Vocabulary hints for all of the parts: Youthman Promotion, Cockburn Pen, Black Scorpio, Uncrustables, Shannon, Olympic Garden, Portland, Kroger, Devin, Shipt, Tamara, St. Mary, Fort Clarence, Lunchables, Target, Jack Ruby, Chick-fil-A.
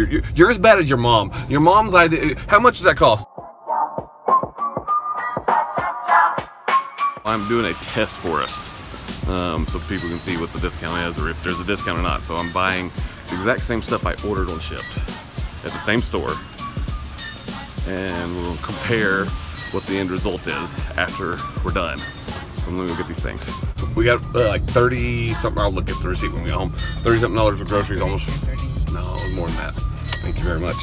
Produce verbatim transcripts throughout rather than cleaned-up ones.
You're, you're, you're as bad as your mom. Your mom's idea, how much does that cost? I'm doing a test for us um, so people can see what the discount is or if there's a discount or not. So I'm buying the exact same stuff I ordered on Shipt at the same store. And we'll compare what the end result is after we're done. So I'm gonna go get these things. We got uh, like thirty something, I'll look at the receipt when we get home. thirty something dollars for groceries almost. No, more than that. Thank you very much.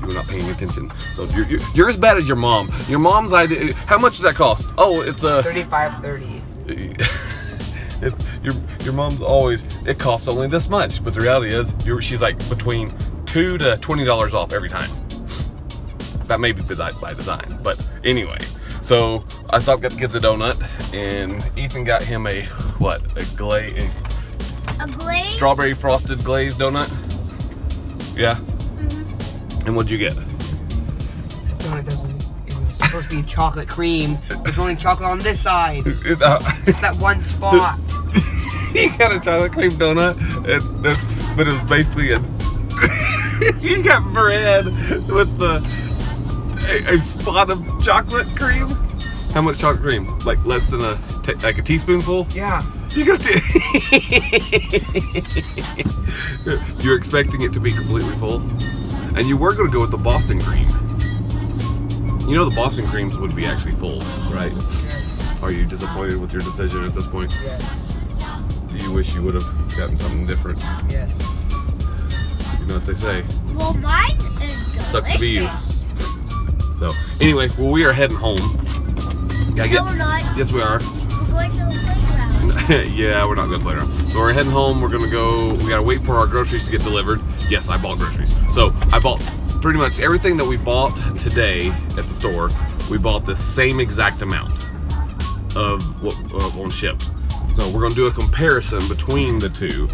You were not paying attention. So you're, you're, you're as bad as your mom. Your mom's idea, how much does that cost? Oh, it's a... Uh, thirty-five thirty. it, your, your mom's always, it costs only this much. But the reality is, you're, she's like between two to twenty dollars off every time. That may be by design, but anyway. So I stopped, got the kids a donut, and Ethan got him a what? A glaze? A, a glaze? Strawberry frosted glazed donut. Yeah. Mm-hmm. And what'd you get? Donut that was, it was supposed to be chocolate cream. There's only chocolate on this side. It, uh, it's that one spot. He got a chocolate cream donut, and, and, but it was basically a. You got bread with the. A, a spot of chocolate cream? How much chocolate cream? Like less than a t like a teaspoonful? Yeah. You got to. You're expecting it to be completely full, and you were going to go with the Boston cream. You know the Boston creams would be actually full, right? Yes. Are you disappointed with your decision at this point? Yes. Do you wish you would have gotten something different? Yes. You know what they say. Well, mine is delicious. Sucks to be you. So, anyway, well, we are heading home. Gotta get, no, we're not. Yes, we are. We're going to the playground. Yeah, we're not going to the playground. So, we're heading home. We're going to go. We got to wait for our groceries to get delivered. Yes, I bought groceries. So, I bought pretty much everything that we bought today at the store. We bought the same exact amount of what uh, on Shipt. So, we're going to do a comparison between the two.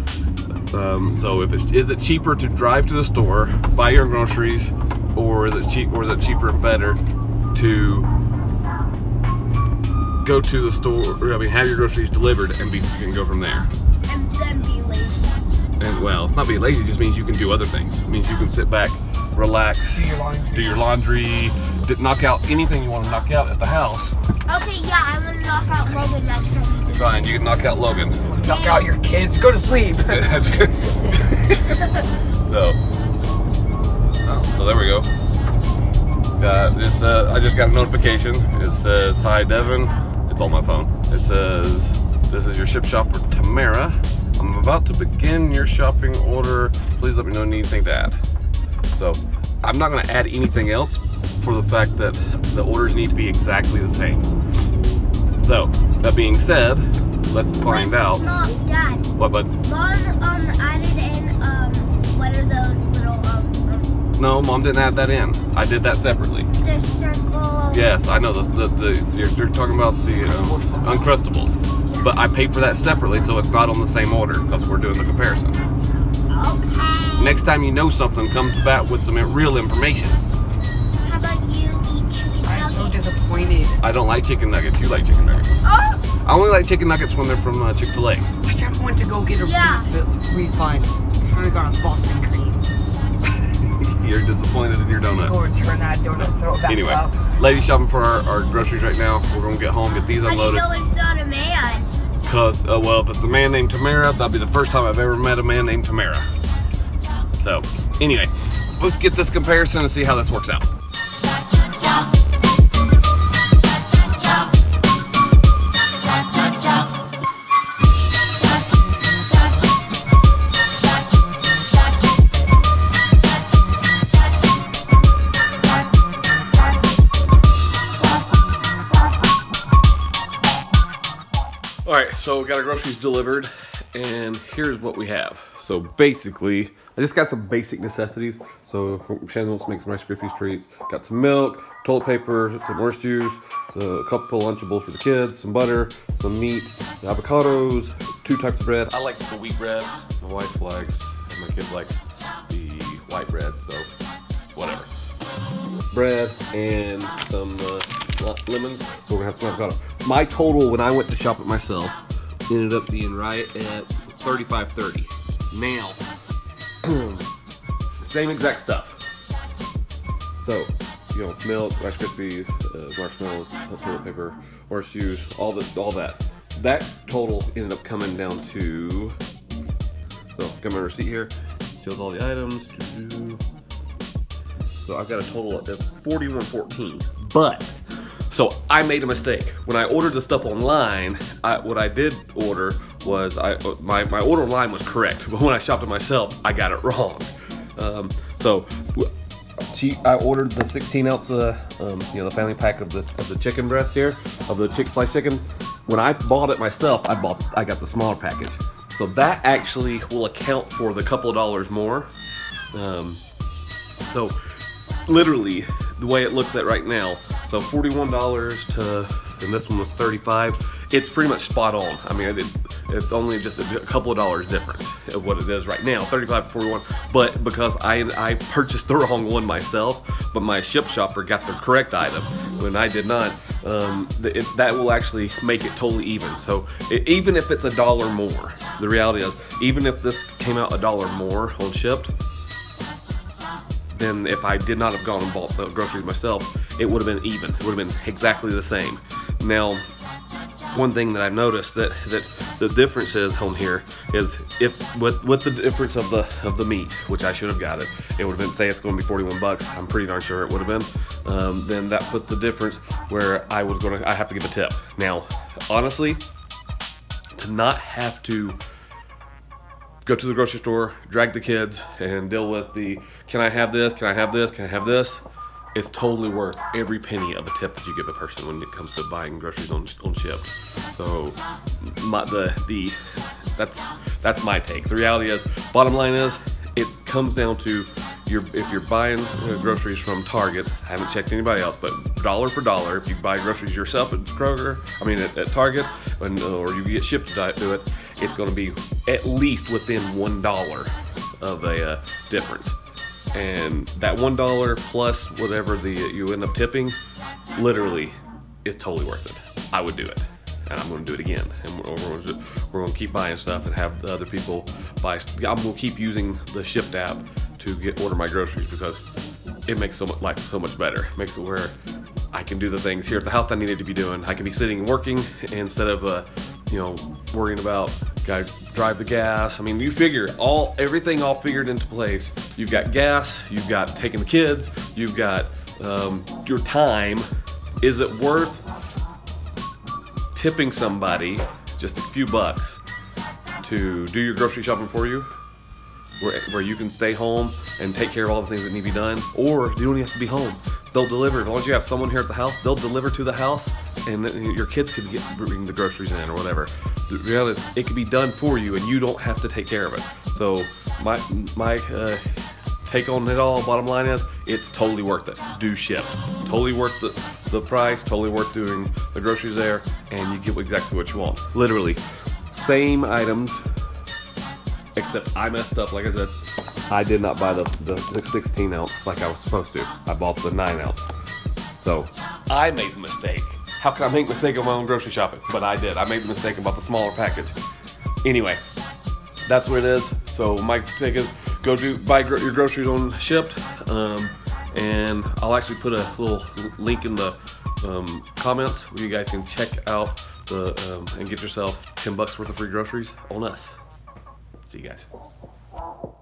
Um, so, if it's, is it cheaper to drive to the store, buy your groceries, or is it cheap? Or is it cheaper and better to go to the store? Or, I mean, have your groceries delivered and be you can go from there. And then be lazy. And well, it's not being lazy. It just means you can do other things. It means you can sit back, relax, do your laundry, do your laundry knock out anything you want to knock out at the house. Okay, yeah, I'm gonna knock out Logan next time. Fine, you can knock out Logan. Knock out your kids. Go to sleep. So. Oh, so there we go. Uh, it's, uh, I just got a notification. It says, hi Devin. It's on my phone. It says, this is your Shipt shopper, Tamara. I'm about to begin your shopping order. Please let me know if you need anything to add. So, I'm not going to add anything else for the fact that the orders need to be exactly the same. So, that being said, let's find Wait, out. Mom, Dad. What, bud? Mom um, added in, um, what are those little, um, No, Mom didn't add that in. I did that separately. The circle. Yes, I know. The, the, the, you're, you're talking about the uh, Uncrustables. Yeah. But I paid for that separately, so it's not on the same order. Because we're doing the comparison. Okay. Next time you know something, come to bat with some real information. How about you eat chicken nuggets? I'm so disappointed. I don't like chicken nuggets. You like chicken nuggets. Oh! I only like chicken nuggets when they're from uh, Chick-fil-A. I just want to go get a yeah. refund. I'm trying to go on Boston cream. You're disappointed in your donut. Go return that donut, throw it back anyway, up. Ladies shopping for our, our groceries right now. We're going to get home, get these unloaded. How do you know it's not a man? Because, uh, well, if it's a man named Tamara, that'll be the first time I've ever met a man named Tamara. So, anyway, let's get this comparison and see how this works out. So we got our groceries delivered, and here's what we have. So basically, I just got some basic necessities. So Shannon wants to make some Rice Krispies treats. Got some milk, toilet paper, some orange juice, a couple Lunchables for the kids, some butter, some meat, avocados, two types of bread. I like the wheat bread. My wife likes, and my kids like the white bread, so whatever. Bread and some uh, lemons, so we're gonna have some avocado. My total when I went to shop it myself ended up being right at thirty-five thirty. Now, same exact stuff. So, you know, milk, Rice Krispies, uh, marshmallows, toilet paper, orange juice, all this, all that. That total ended up coming down to. So, got my receipt here. Shows all the items. Doo-doo. So I've got a total of that's forty-one fourteen. But so I made a mistake when I ordered the stuff online. I, what I did order was I my my order line was correct, but when I shopped it myself, I got it wrong. Um, so. I ordered the sixteen ounce, uh, um, you know, the family pack of the of the chicken breast here, of the Chick-fil-A chicken. When I bought it myself, I bought, I got the smaller package. So that actually will account for the couple of dollars more. Um, so literally, the way it looks at right now, so forty-one dollars to, and this one was thirty-five dollars. It's pretty much spot on. I mean, it, it's only just a couple of dollars difference of what it is right now, thirty-five to forty-one. But because I I purchased the wrong one myself, but my Shipt shopper got the correct item when I did not, um, it, that will actually make it totally even. So it, even if it's a dollar more, the reality is, even if this came out a dollar more on Shipt, then if I did not have gone and bought the groceries myself, it would have been even. It would have been exactly the same. Now, one thing that I've noticed that that the difference is on here is if with with the difference of the of the meat, which I should have got it, it would have been, say it's going to be forty-one bucks. I'm pretty darn sure it would have been. Um, then that put the difference where I was going to I have to give a tip. Now, honestly, to not have to go to the grocery store, drag the kids, and deal with the can I have this, can I have this, can I have this, it's totally worth every penny of a tip that you give a person when it comes to buying groceries on on Shipt. So my, the the that's that's my take. The reality is, bottom line is, it comes down to your if you're buying groceries from Target. I haven't checked anybody else, but dollar for dollar, if you buy groceries yourself at Kroger, I mean at, at Target, and, or you get Shipt to do it, it's going to be at least within one dollar of a uh, difference. And that one dollar plus whatever the you end up tipping, literally, is totally worth it. I would do it. And I'm going to do it again. And we're, we're, gonna, we're going to keep buying stuff and have the other people buy. I'm going to keep using the Shipt app to get order my groceries because it makes so much, life so much better. It makes it where I can do the things here at the house that I needed to be doing. I can be sitting and working instead of... Uh, you know, worrying about gotta drive the gas. I mean, you figure all everything all figured into place. You've got gas, you've got taking the kids, you've got um, your time. Is it worth tipping somebody just a few bucks to do your grocery shopping for you? Where, where you can stay home and take care of all the things that need to be done, or you don't even have to be home. They'll deliver. As long as you have someone here at the house, they'll deliver to the house, and then your kids could get bring the groceries in or whatever. The reality is, it could be done for you, and you don't have to take care of it. So my my uh, take on it all, bottom line is, it's totally worth it. Do Shipt. Totally worth the the price. Totally worth doing the groceries there, and you get exactly what you want. Literally, same items. Except I messed up, like I said, I did not buy the, the, the sixteen ounce like I was supposed to. I bought the nine ounce. So I made the mistake. How can I make a mistake on my own grocery shopping? But I did. I made the mistake about the smaller package. Anyway, that's what it is. So my take is go do buy gro your groceries on Shipt. Um, and I'll actually put a little link in the um, comments where you guys can check out the um, and get yourself ten bucks worth of free groceries on us. See you guys.